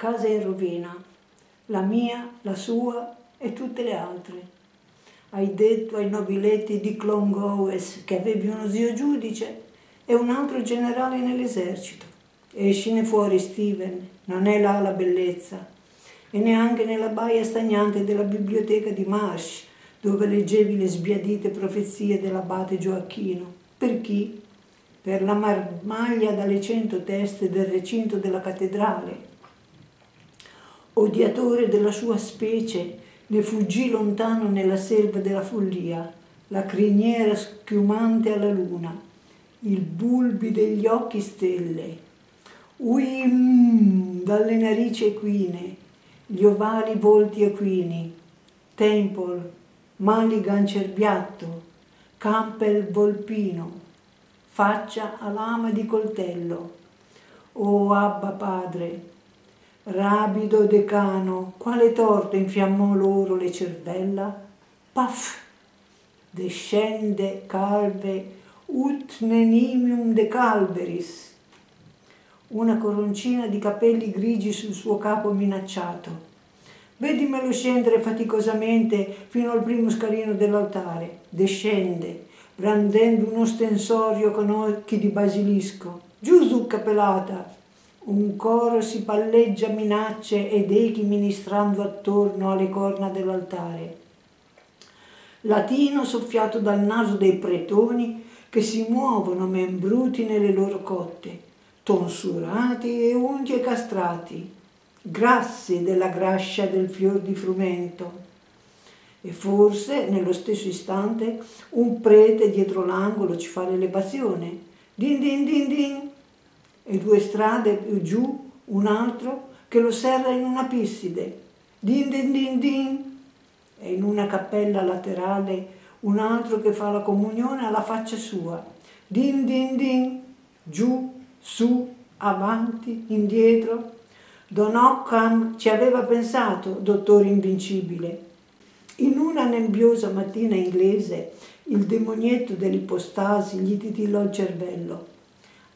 casa in rovina, la mia, la sua e tutte le altre. Hai detto ai nobiletti di Clongowes che avevi uno zio giudice e un altro generale nell'esercito. Escine fuori, Steven, non è là la bellezza, e neanche nella baia stagnante della biblioteca di Marsh, dove leggevi le sbiadite profezie dell'abate Gioacchino. Per chi? Per la marmaglia dalle 100 teste del recinto della cattedrale. Odiatore della sua specie, ne fuggì lontano nella selva della follia, la criniera schiumante alla luna, il bulbi degli occhi stelle, dalle narici equine, gli ovali volti equini, Temple, Mulligan cerbiatto, Campbell volpino, faccia a lama di coltello. O Abba Padre, rabido decano, quale torto infiammò loro le cervella? Paf! Descende calve, ut nenimium de calveris. Una coroncina di capelli grigi sul suo capo minacciato. Vedimelo scendere faticosamente fino al primo scalino dell'altare. Descende, brandendo uno stensorio con occhi di basilisco. Giù, zucca pelata! Un coro si palleggia minacce ed echi ministrando attorno alle corna dell'altare. Latino soffiato dal naso dei pretoni che si muovono membruti nelle loro cotte, tonsurati e unti e castrati, grassi della grascia del fior di frumento. E forse, nello stesso istante, un prete dietro l'angolo ci fa l'elevazione. Din din din din! E due strade più giù, un altro che lo serra in una pisside. Din din din din! E in una cappella laterale, un altro che fa la comunione alla faccia sua. Din din din! Giù, su, avanti, indietro. Don Occam ci aveva pensato, dottore invincibile. In una nebbiosa mattina inglese, il demonietto dell'ipostasi gli titillò il cervello.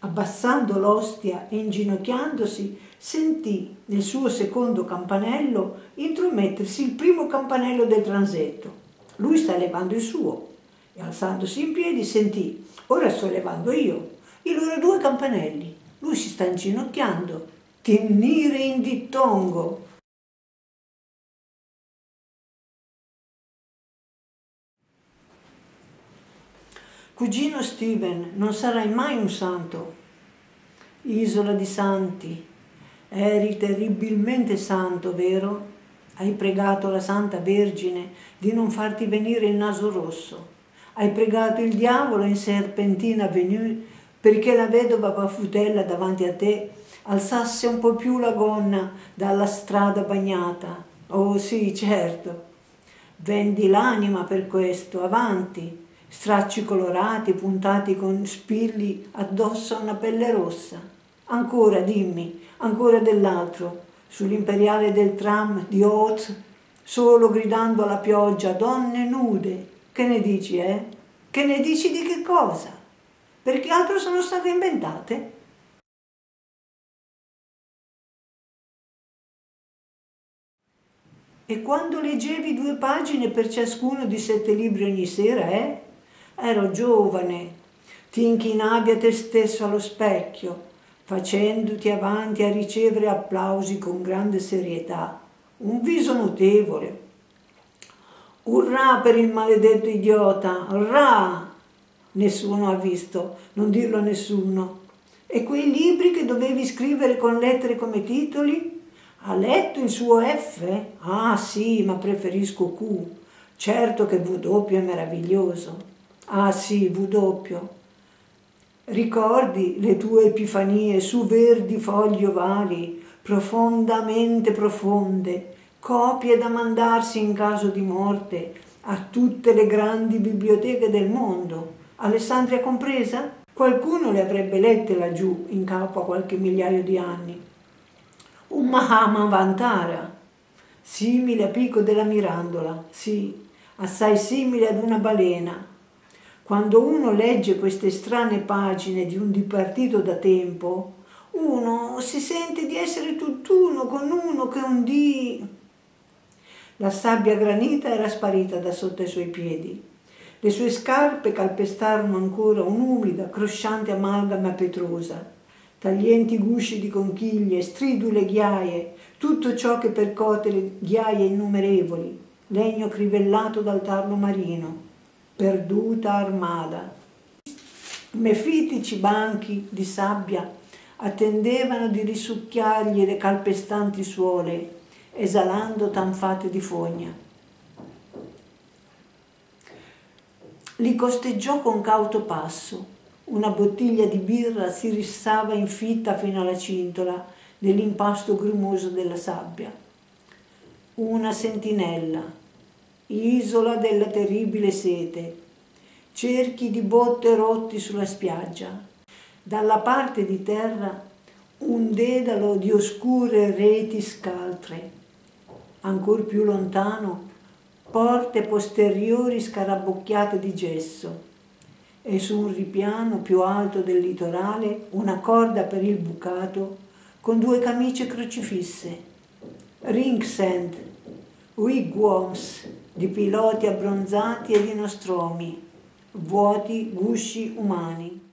Abbassando l'ostia e inginocchiandosi, sentì nel suo secondo campanello intromettersi il primo campanello del transetto. Lui sta levando il suo e, alzandosi in piedi, sentì: ora sto levando io. I loro due campanelli. Lui si sta inginocchiando. Tennire in dittongo. Cugino Steven, non sarai mai un santo. Isola di santi, eri terribilmente santo, vero? Hai pregato la Santa Vergine di non farti venire il naso rosso. Hai pregato il diavolo in Serpentine Avenue perché la vedova Papà Frutella davanti a te alzasse un po' più la gonna dalla strada bagnata. Oh sì, certo. Vendi l'anima per questo, avanti. Stracci colorati puntati con spilli addosso a una pelle rossa. Ancora, dimmi, ancora dell'altro. Sull'imperiale del tram di Oz, solo gridando alla pioggia, donne nude. Che ne dici, eh? Che ne dici di che cosa? Perché altro sono state inventate? E quando leggevi 2 pagine per ciascuno di 7 libri ogni sera, eh? Ero giovane, ti inchinavi a te stesso allo specchio, facendoti avanti a ricevere applausi con grande serietà, un viso notevole. Urrà per il maledetto idiota, urrà! Nessuno ha visto, non dirlo a nessuno. E quei libri che dovevi scrivere con lettere come titoli? Ha letto il suo F? Ah sì, ma preferisco Q. Certo che W è meraviglioso. Ah sì, W. Ricordi le tue epifanie su verdi fogli ovali, profondamente profonde, copie da mandarsi in caso di morte a tutte le grandi biblioteche del mondo, Alessandria compresa? Qualcuno le avrebbe lette laggiù, in capo a qualche migliaio di anni. Un Mahaman Vantara, simile a Pico della Mirandola, sì, assai simile ad una balena. Quando uno legge queste strane pagine di un dipartito da tempo, uno si sente di essere tutt'uno con uno che è un Dio. La sabbia granita era sparita da sotto i suoi piedi. Le sue scarpe calpestarono ancora un'umida, crosciante amalgama petrosa. Taglienti gusci di conchiglie, stridule ghiaie, tutto ciò che percote le ghiaie innumerevoli, legno crivellato dal tarlo marino, perduta armada. Mefitici banchi di sabbia attendevano di risucchiargli le calpestanti suole, esalando tanfate di fogna. Li costeggiò con cauto passo. Una bottiglia di birra si rissava infitta fino alla cintola nell'impasto grumoso della sabbia. Una sentinella, isola della terribile sete, cerchi di botte rotti sulla spiaggia. Dalla parte di terra un dedalo di oscure reti scaltre. Ancor più lontano porte posteriori scarabocchiate di gesso. E su un ripiano più alto del litorale una corda per il bucato con due camicie crocifisse. Ringsend, wigwams di piloti abbronzati e di nostromi, vuoti gusci umani.